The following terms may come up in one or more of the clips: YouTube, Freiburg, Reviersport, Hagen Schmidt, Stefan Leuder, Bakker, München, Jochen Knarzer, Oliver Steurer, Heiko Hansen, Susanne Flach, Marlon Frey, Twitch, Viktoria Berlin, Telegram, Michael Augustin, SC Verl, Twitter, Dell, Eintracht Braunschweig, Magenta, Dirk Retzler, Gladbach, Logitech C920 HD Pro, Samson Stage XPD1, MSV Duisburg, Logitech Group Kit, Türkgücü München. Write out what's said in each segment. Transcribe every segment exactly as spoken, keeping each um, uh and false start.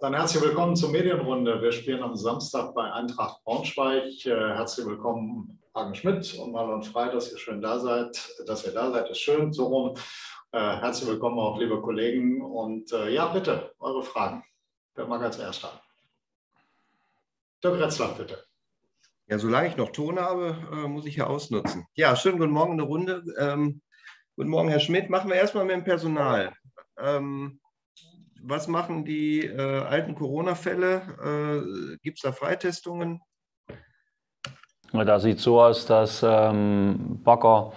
Dann herzlich willkommen zur Medienrunde. Wir spielen am Samstag bei Eintracht Braunschweig. Herzlich willkommen Hagen Schmidt und Marlon Frey, dass ihr schön da seid. Dass ihr da seid, ist schön. So rum. Herzlich willkommen auch, liebe Kollegen. Und ja, bitte, eure Fragen. Wer mag als Erster? Dirk Retzler, bitte. Ja, solange ich noch Ton habe, muss ich ja ausnutzen. Ja, schönen guten Morgen in der Runde. Ähm, guten Morgen, Herr Schmidt. Machen wir erstmal mit dem Personal. Ähm, Was machen die äh, alten Corona-Fälle? Äh, Gibt es da Freitestungen? Da sieht so aus, dass ähm, Bakker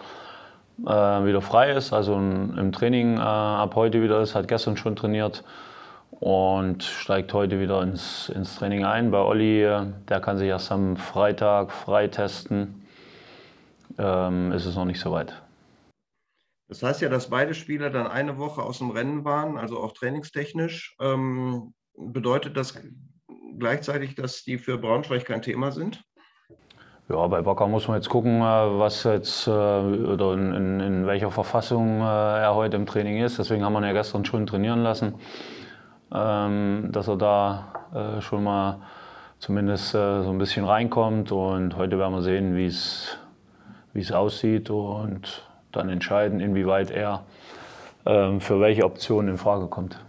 äh, wieder frei ist, also im, im Training äh, ab heute wieder ist, hat gestern schon trainiert und steigt heute wieder ins, ins Training ein. Bei Olli, äh, der kann sich erst am Freitag freitesten, ähm, ist es noch nicht so weit. Das heißt ja, dass beide Spieler dann eine Woche aus dem Rennen waren, also auch trainingstechnisch. Ähm, bedeutet das gleichzeitig, dass die für Braunschweig kein Thema sind? Ja, bei Bakker muss man jetzt gucken, was jetzt oder in, in, in welcher Verfassung er heute im Training ist. Deswegen haben wir ihn ja gestern schon trainieren lassen, ähm, dass er da äh, schon mal zumindest äh, so ein bisschen reinkommt. Und heute werden wir sehen, wie es aussieht und dann entscheiden, inwieweit er äh, für welche Option in Frage kommt.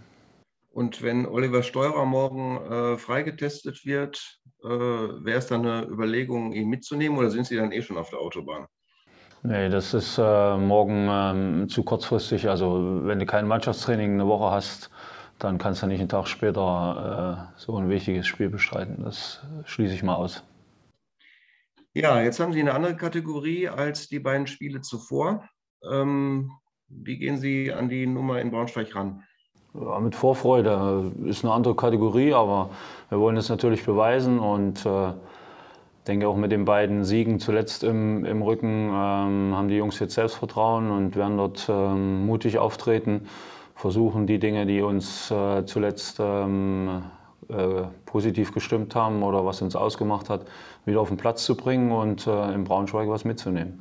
Und wenn Oliver Steurer morgen äh, freigetestet wird, äh, wäre es dann eine Überlegung, ihn mitzunehmen, oder sind Sie dann eh schon auf der Autobahn? Nee, das ist äh, morgen ähm, zu kurzfristig. Also wenn du kein Mannschaftstraining eine Woche hast, dann kannst du nicht einen Tag später äh, so ein wichtiges Spiel bestreiten. Das schließe ich mal aus. Ja, jetzt haben Sie eine andere Kategorie als die beiden Spiele zuvor. Ähm, wie gehen Sie an die Nummer in Braunschweig ran? Ja, mit Vorfreude. Ist eine andere Kategorie, aber wir wollen es natürlich beweisen und äh, denke auch mit den beiden Siegen zuletzt im, im Rücken ähm, haben die Jungs jetzt Selbstvertrauen und werden dort ähm, mutig auftreten, versuchen die Dinge, die uns äh, zuletzt ähm, Äh, positiv gestimmt haben oder was uns ausgemacht hat, wieder auf den Platz zu bringen und äh, in Braunschweig was mitzunehmen.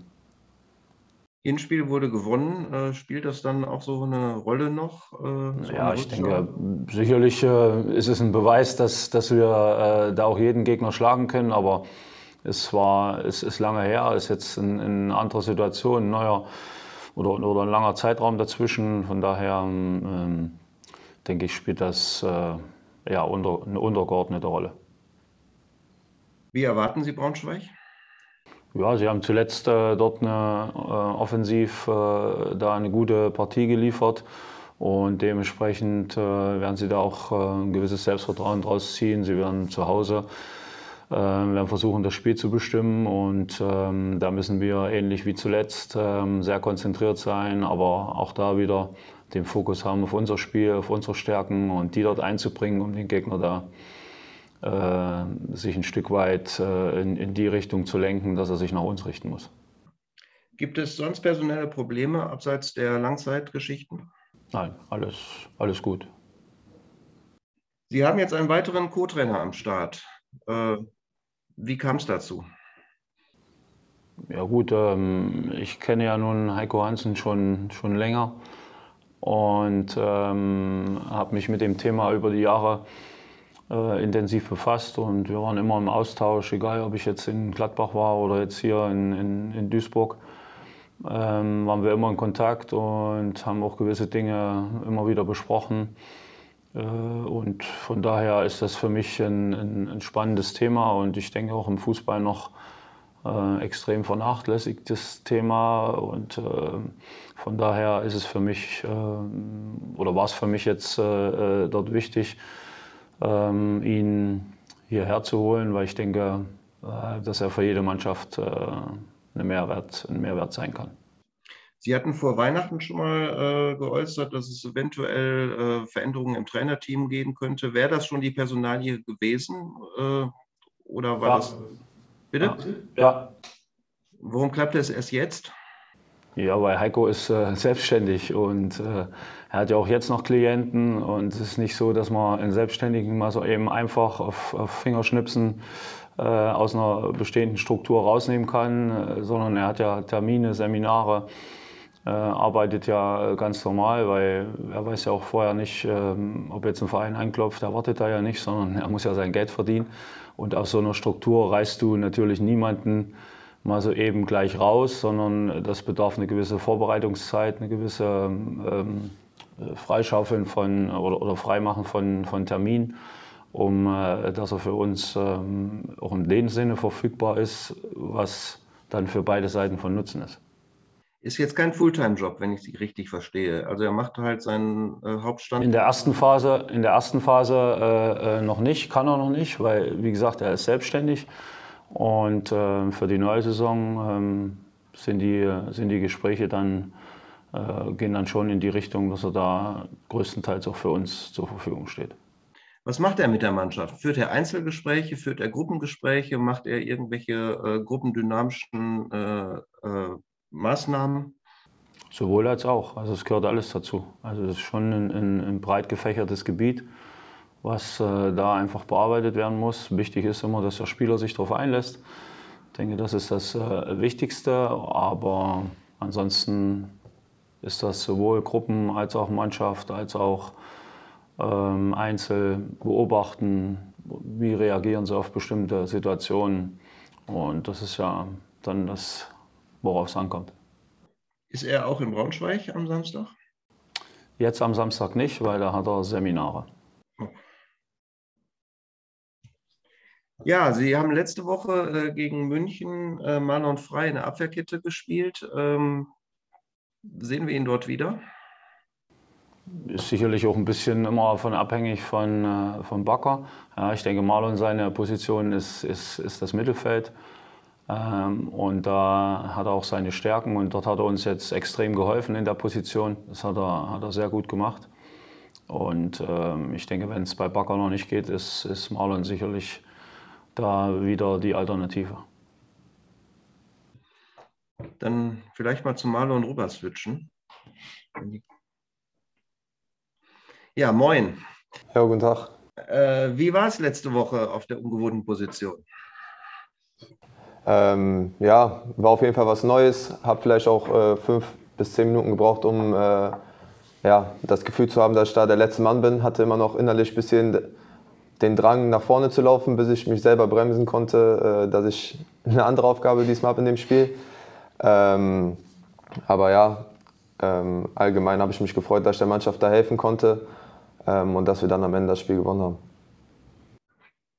Hinspiel wurde gewonnen. Äh, spielt das dann auch so eine Rolle noch? Äh, so ja, ich denke, sicherlich äh, ist es ein Beweis, dass, dass wir äh, da auch jeden Gegner schlagen können, aber es, war, es ist lange her, es ist jetzt in, in eine andere Situation, ein neuer oder, oder ein langer Zeitraum dazwischen. Von daher ähm, denke ich, spielt das Äh, ja, unter, eine untergeordnete Rolle. Wie erwarten Sie Braunschweig? Ja, sie haben zuletzt äh, dort eine, äh, offensiv äh, da eine gute Partie geliefert und dementsprechend äh, werden sie da auch äh, ein gewisses Selbstvertrauen draus ziehen. Sie werden zu Hause äh, werden versuchen, das Spiel zu bestimmen und ähm, da müssen wir ähnlich wie zuletzt äh, sehr konzentriert sein, aber auch da wieder den Fokus haben auf unser Spiel, auf unsere Stärken und die dort einzubringen, um den Gegner da äh, sich ein Stück weit äh, in, in die Richtung zu lenken, dass er sich nach uns richten muss. Gibt es sonst personelle Probleme abseits der Langzeitgeschichten? Nein, alles, alles gut. Sie haben jetzt einen weiteren Co-Trainer am Start. Äh, wie kam es dazu? Ja gut, ähm, ich kenne ja nun Heiko Hansen schon, schon länger. Und ähm, habe mich mit dem Thema über die Jahre äh, intensiv befasst und wir waren immer im Austausch, egal ob ich jetzt in Gladbach war oder jetzt hier in, in, in Duisburg, ähm, waren wir immer in Kontakt und haben auch gewisse Dinge immer wieder besprochen. Äh, und von daher ist das für mich ein, ein, ein spannendes Thema und ich denke auch im Fußball noch Äh, extrem vernachlässigtes Thema und äh, von daher ist es für mich äh, oder war es für mich jetzt äh, dort wichtig, ähm, ihn hierher zu holen, weil ich denke, äh, dass er für jede Mannschaft äh, eine Mehrwert, ein Mehrwert sein kann. Sie hatten vor Weihnachten schon mal äh, geäußert, dass es eventuell äh, Veränderungen im Trainerteam geben könnte. Wäre das schon die Personalie gewesen äh, oder war ja. das... Bitte? Ja. Warum klappt es erst jetzt? Ja, weil Heiko ist äh, selbstständig und äh, er hat ja auch jetzt noch Klienten und es ist nicht so, dass man einen Selbstständigen mal so eben einfach auf, auf Fingerschnipsen äh, aus einer bestehenden Struktur rausnehmen kann, äh, sondern er hat ja Termine, Seminare, äh, arbeitet ja ganz normal, weil er weiß ja auch vorher nicht, ähm, ob jetzt ein Verein anklopft, er wartet da ja nicht, sondern er muss ja sein Geld verdienen. Und aus so einer Struktur reißt du natürlich niemanden mal so eben gleich raus, sondern das bedarf eine gewisse Vorbereitungszeit, eine gewisse ähm, Freischaufeln von, oder, oder Freimachen von, von Terminen, um, äh, dass er für uns ähm, auch in dem Sinne verfügbar ist, was dann für beide Seiten von Nutzen ist. Ist jetzt kein Fulltime-Job, wenn ich Sie richtig verstehe. Also er macht halt seinen äh, Hauptstand. In der ersten Phase, in der ersten Phase äh, äh, noch nicht, kann er noch nicht, weil, wie gesagt, er ist selbstständig. Und äh, für die neue Saison äh, sind, die, sind die Gespräche dann, äh, gehen dann schon in die Richtung, dass er da größtenteils auch für uns zur Verfügung steht. Was macht er mit der Mannschaft? Führt er Einzelgespräche, führt er Gruppengespräche, macht er irgendwelche äh, gruppendynamischen äh, äh, Maßnahmen? Sowohl als auch. Also es gehört alles dazu. Also es ist schon ein, ein, ein breit gefächertes Gebiet, was äh, da einfach bearbeitet werden muss. Wichtig ist immer, dass der Spieler sich darauf einlässt. Ich denke, das ist das äh, Wichtigste. Aber ansonsten ist das sowohl Gruppen als auch Mannschaft, als auch ähm, Einzel beobachten, wie reagieren sie auf bestimmte Situationen. Und das ist ja dann das, worauf es ankommt. Ist er auch in Braunschweig am Samstag? Jetzt am Samstag nicht, weil da hat er Seminare. Ja, Sie haben letzte Woche äh, gegen München äh, Marlon Frey in der Abwehrkette gespielt. Ähm, sehen wir ihn dort wieder? Ist sicherlich auch ein bisschen immer von abhängig von, äh, von Bakker. Ja, ich denke, Marlon, seine Position ist, ist, ist das Mittelfeld. Ähm, und da hat er auch seine Stärken und dort hat er uns jetzt extrem geholfen in der Position. Das hat er, hat er sehr gut gemacht. Und ähm, ich denke, wenn es bei Bakker noch nicht geht, ist, ist Marlon sicherlich da wieder die Alternative. Dann vielleicht mal zu Marlon rüber switchen. Ja, moin. Ja, guten Tag. Äh, wie war es letzte Woche auf der ungewohnten Position? Ähm, ja, war auf jeden Fall was Neues. Hab vielleicht auch äh, fünf bis zehn Minuten gebraucht, um äh, ja, das Gefühl zu haben, dass ich da der letzte Mann bin. Hatte immer noch innerlich ein bisschen den Drang, nach vorne zu laufen, bis ich mich selber bremsen konnte, dass ich eine andere Aufgabe diesmal habe in dem Spiel. Ähm, aber ja, ähm, allgemein habe ich mich gefreut, dass ich der Mannschaft da helfen konnte ähm, und dass wir dann am Ende das Spiel gewonnen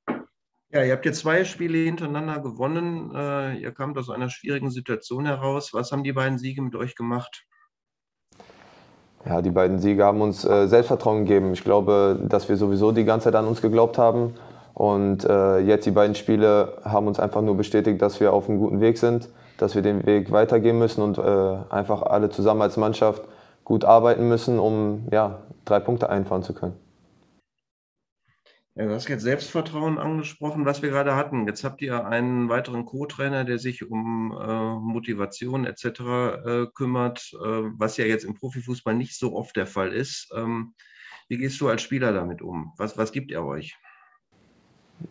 haben. Ja, ihr habt jetzt zwei Spiele hintereinander gewonnen. Äh, ihr kamt aus einer schwierigen Situation heraus. Was haben die beiden Siege mit euch gemacht? Ja, die beiden Siege haben uns äh, Selbstvertrauen gegeben. Ich glaube, dass wir sowieso die ganze Zeit an uns geglaubt haben. Und äh, jetzt die beiden Spiele haben uns einfach nur bestätigt, dass wir auf einem guten Weg sind, dass wir den Weg weitergehen müssen und äh, einfach alle zusammen als Mannschaft gut arbeiten müssen, um ja, drei Punkte einfahren zu können. Ja, du hast jetzt Selbstvertrauen angesprochen, was wir gerade hatten. Jetzt habt ihr einen weiteren Co-Trainer, der sich um äh, Motivation et cetera äh, kümmert, äh, was ja jetzt im Profifußball nicht so oft der Fall ist. Ähm, wie gehst du als Spieler damit um? Was, was gibt er euch?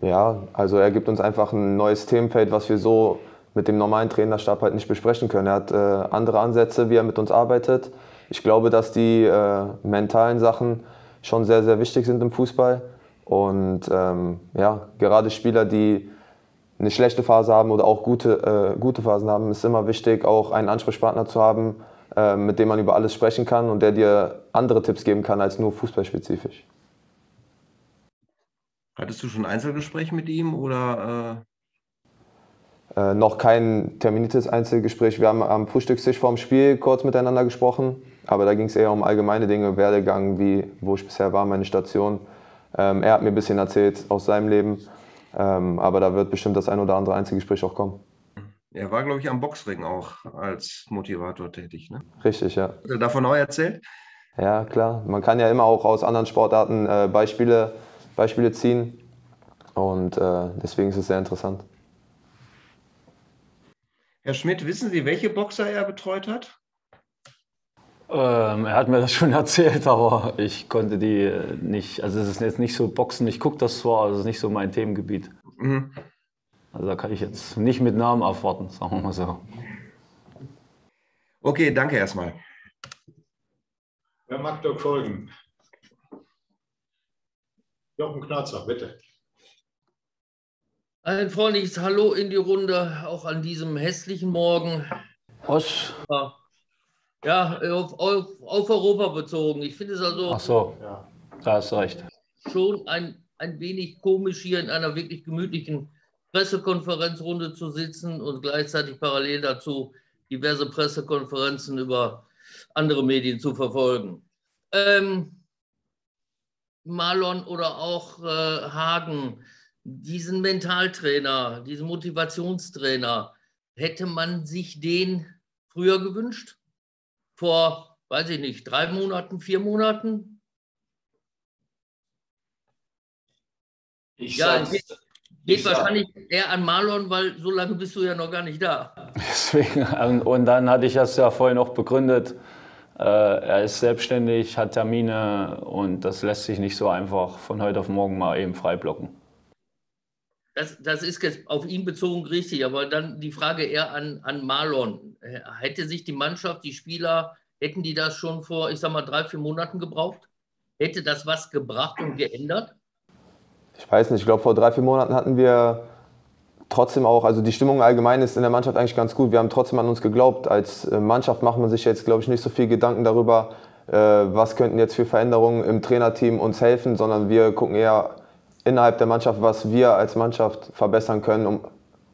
Ja, also er gibt uns einfach ein neues Themenfeld, was wir so mit dem normalen Trainerstab halt nicht besprechen können. Er hat äh, andere Ansätze, wie er mit uns arbeitet. Ich glaube, dass die äh, mentalen Sachen schon sehr, sehr wichtig sind im Fußball. Und ähm, ja, gerade Spieler, die eine schlechte Phase haben oder auch gute, äh, gute Phasen haben, ist immer wichtig, auch einen Ansprechpartner zu haben, äh, mit dem man über alles sprechen kann und der dir andere Tipps geben kann als nur fußballspezifisch. Hattest du schon ein Einzelgespräch mit ihm oder? Äh äh, noch kein terminiertes Einzelgespräch. Wir haben am Frühstückstisch vorm Spiel kurz miteinander gesprochen, aber da ging es eher um allgemeine Dinge, Werdegang, wie, wo ich bisher war, meine Station. Ähm, er hat mir ein bisschen erzählt aus seinem Leben, ähm, aber da wird bestimmt das ein oder andere Einzelgespräch auch kommen. Er war, glaube ich, am Boxring auch als Motivator tätig, ne? Richtig, ja. Hat er davon auch erzählt? Ja, klar. Man kann ja immer auch aus anderen Sportarten äh, Beispiele, Beispiele ziehen und äh, deswegen ist es sehr interessant. Herr Schmidt, wissen Sie, welche Boxer er betreut hat? Ähm, er hat mir das schon erzählt, aber ich konnte die nicht, also es ist jetzt nicht so Boxen, ich gucke das zwar, aber es ist nicht so mein Themengebiet. Mhm. Also da kann ich jetzt nicht mit Namen aufwarten, sagen wir mal so. Okay, danke erstmal. Wer mag doch folgen? Jochen Knarzer, bitte. Ein freundliches Hallo in die Runde, auch an diesem hässlichen Morgen. Aus. Ja, auf, auf, auf Europa bezogen. Ich finde es also. Ach so, ja, da hast du recht. Schon ein, ein wenig komisch, hier in einer wirklich gemütlichen Pressekonferenzrunde zu sitzen und gleichzeitig parallel dazu diverse Pressekonferenzen über andere Medien zu verfolgen. Ähm, Marlon oder auch äh, Hagen, diesen Mentaltrainer, diesen Motivationstrainer, hätte man sich den früher gewünscht? Vor, weiß ich nicht, drei Monaten, vier Monaten? Ich ja, geht, geht ich wahrscheinlich sag. eher an Marlon, weil so lange bist du ja noch gar nicht da. Deswegen, und dann hatte ich das ja vorhin auch begründet. Er ist selbstständig, hat Termine und das lässt sich nicht so einfach von heute auf morgen mal eben freiblocken. Das, das ist jetzt auf ihn bezogen richtig, aber dann die Frage eher an, an Marlon. Hätte sich die Mannschaft, die Spieler, hätten die das schon vor, ich sag mal, drei, vier Monaten gebraucht? Hätte das was gebracht und geändert? Ich weiß nicht, ich glaube, vor drei, vier Monaten hatten wir trotzdem auch, also die Stimmung allgemein ist in der Mannschaft eigentlich ganz gut. Wir haben trotzdem an uns geglaubt. Als Mannschaft macht man sich jetzt, glaube ich, nicht so viel Gedanken darüber, was könnten jetzt für Veränderungen im Trainerteam uns helfen, sondern wir gucken eher innerhalb der Mannschaft, was wir als Mannschaft verbessern können, um,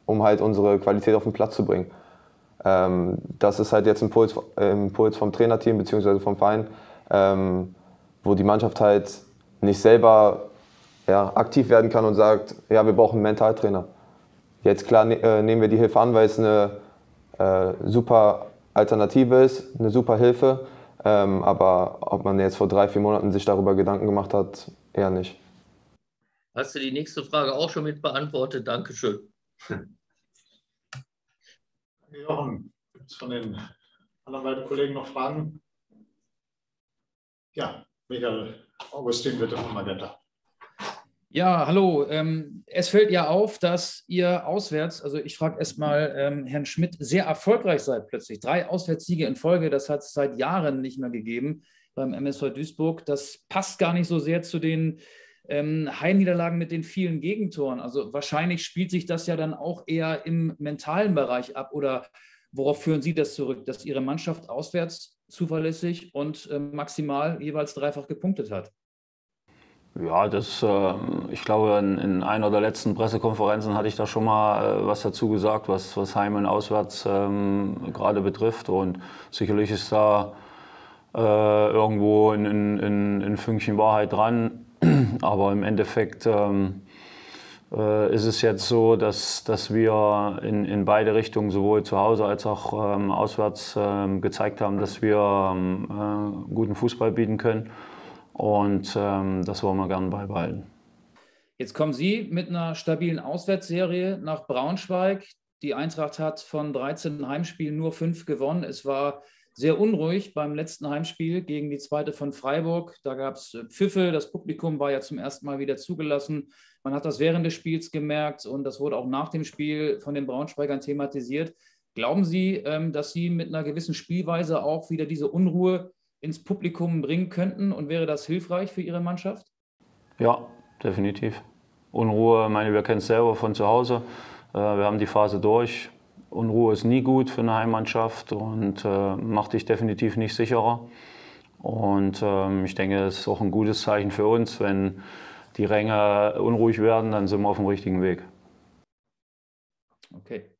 um halt unsere Qualität auf den Platz zu bringen. Ähm, das ist halt jetzt ein Impuls, Impuls vom Trainerteam bzw. vom Verein, ähm, wo die Mannschaft halt nicht selber ja, aktiv werden kann und sagt, ja, wir brauchen einen Mentaltrainer. Jetzt klar ne, äh, nehmen wir die Hilfe an, weil es eine äh, super Alternative ist, eine super Hilfe, ähm, aber ob man jetzt vor drei, vier Monaten sich darüber Gedanken gemacht hat, eher nicht. Hast du die nächste Frage auch schon mit beantwortet? Dankeschön. Jochen, gibt es von den anderen beiden Kollegen noch Fragen? Ja, Michael Augustin, bitte von Magenta. Ja, hallo. Ähm, es fällt ja auf, dass ihr auswärts, also ich frage erstmal ähm, Herrn Schmidt, sehr erfolgreich seid plötzlich. Drei Auswärtssiege in Folge, das hat es seit Jahren nicht mehr gegeben beim M S V Duisburg. Das passt gar nicht so sehr zu den Heimniederlagen mit den vielen Gegentoren. Also wahrscheinlich spielt sich das ja dann auch eher im mentalen Bereich ab. Oder worauf führen Sie das zurück, dass Ihre Mannschaft auswärts zuverlässig und maximal jeweils dreifach gepunktet hat? Ja, das, ich glaube, in einer der letzten Pressekonferenzen hatte ich da schon mal was dazu gesagt, was, was Heim und Auswärts gerade betrifft. Und sicherlich ist da irgendwo ein Fünkchen Wahrheit dran. Aber im Endeffekt ähm, äh, ist es jetzt so, dass, dass wir in, in beide Richtungen, sowohl zu Hause als auch ähm, auswärts, ähm, gezeigt haben, dass wir ähm, äh, guten Fußball bieten können. Und ähm, das wollen wir gerne beibehalten. Jetzt kommen Sie mit einer stabilen Auswärtsserie nach Braunschweig. Die Eintracht hat von dreizehn Heimspielen nur fünf gewonnen. Es war sehr unruhig beim letzten Heimspiel gegen die zweite von Freiburg. Da gab es Pfiffe, das Publikum war ja zum ersten Mal wieder zugelassen. Man hat das während des Spiels gemerkt und das wurde auch nach dem Spiel von den Braunschweigern thematisiert. Glauben Sie, dass Sie mit einer gewissen Spielweise auch wieder diese Unruhe ins Publikum bringen könnten und wäre das hilfreich für Ihre Mannschaft? Ja, definitiv. Unruhe, ich meine, wir kennen es selber von zu Hause. Wir haben die Phase durch. Unruhe ist nie gut für eine Heimmannschaft und äh, macht dich definitiv nicht sicherer. Und ähm, ich denke, das ist auch ein gutes Zeichen für uns. Wenn die Ränge unruhig werden, dann sind wir auf dem richtigen Weg. Okay.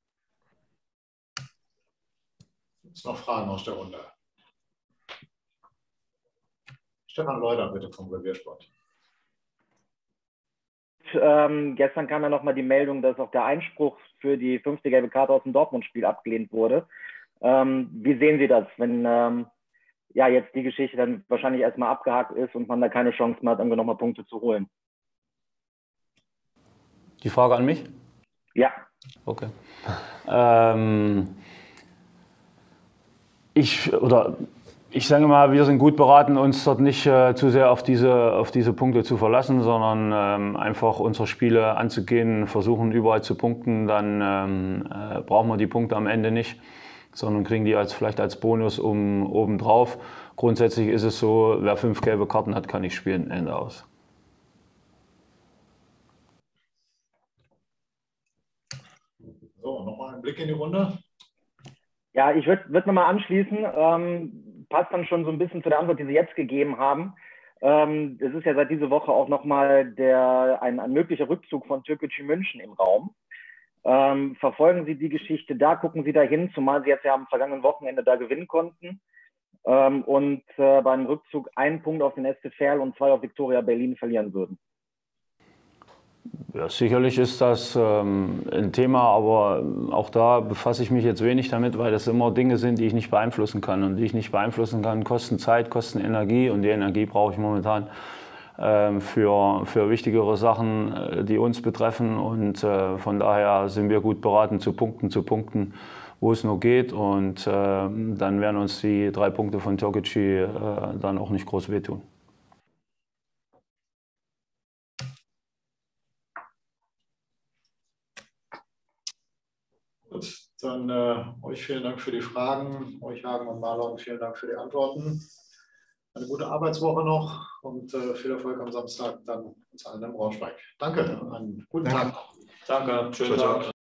Gibt es noch Fragen aus der Runde? Stefan Leuder, bitte vom Reviersport. Ähm, gestern kam ja nochmal die Meldung, dass auch der Einspruch für die fünfte gelbe Karte aus dem Dortmund-Spiel abgelehnt wurde. Ähm, wie sehen Sie das, wenn ähm, ja, jetzt die Geschichte dann wahrscheinlich erstmal abgehakt ist und man da keine Chance mehr hat, irgendwie nochmal Punkte zu holen? Die Frage an mich? Ja. Okay. Ähm, ich, oder... Ich sage mal, wir sind gut beraten, uns dort nicht äh, zu sehr auf diese, auf diese Punkte zu verlassen, sondern ähm, einfach unsere Spiele anzugehen, versuchen überall zu punkten, dann ähm, äh, brauchen wir die Punkte am Ende nicht. sondern kriegen die als, vielleicht als Bonus um, obendrauf. Grundsätzlich ist es so, wer fünf gelbe Karten hat, kann nicht spielen, Ende aus. So, nochmal einen Blick in die Runde. Ja, ich würde würd nochmal anschließen. Ähm, passt dann schon so ein bisschen zu der Antwort, die Sie jetzt gegeben haben. Ähm, es ist ja seit dieser Woche auch nochmal ein, ein möglicher Rückzug von Türkgücü München im Raum. Ähm, verfolgen Sie die Geschichte da, gucken Sie da hin, zumal Sie jetzt ja am vergangenen Wochenende da gewinnen konnten ähm, und äh, beim Rückzug einen Punkt auf den S C Verl und zwei auf Viktoria Berlin verlieren würden. Ja, sicherlich ist das ähm, ein Thema, aber auch da befasse ich mich jetzt wenig damit, weil das immer Dinge sind, die ich nicht beeinflussen kann. Und die ich nicht beeinflussen kann, kosten Zeit, kosten Energie, und die Energie brauche ich momentan ähm, für, für wichtigere Sachen, die uns betreffen. Und äh, von daher sind wir gut beraten, zu punkten, zu punkten, wo es nur geht. Und äh, dann werden uns die drei Punkte von Türkgücü äh, dann auch nicht groß wehtun. Dann äh, euch vielen Dank für die Fragen, euch Hagen und Marlon, vielen Dank für die Antworten. Eine gute Arbeitswoche noch und äh, viel Erfolg am Samstag dann uns allen im Braunschweig. Danke, einen guten Danke. Tag. Danke, schönen Tag. Tag.